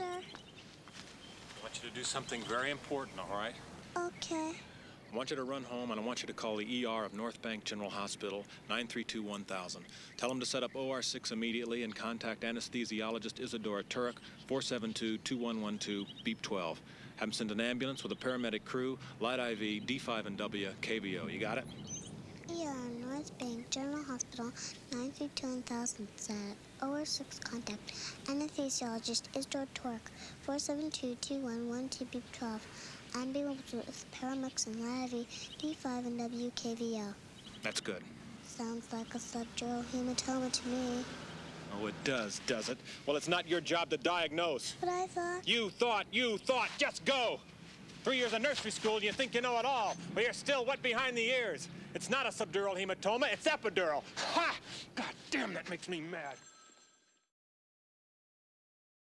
sir? I want you to do something very important, all right? Okay. I want you to run home, and I want you to call the ER of North Bank General Hospital, 932-1000. Tell them to set up OR6 immediately and contact anesthesiologist Isadora Turek, 472-2112, beep 12. Have them send an ambulance with a paramedic crew, light IV, D5 and W, KVO. You got it? ER North Bank General Hospital, 932-1000, set up OR6, contact anesthesiologist Isadora Turek, 472-2112, beep 12. And be able to with paramedics and Lavi, D5 and WKVL. That's good. Sounds like a subdural hematoma to me. Oh, it does, it? Well, it's not your job to diagnose. But I thought... You thought. Just go. 3 years of nursery school, and you think you know it all. But you're still wet behind the ears. It's not a subdural hematoma, it's epidural. Ha! God damn, that makes me mad.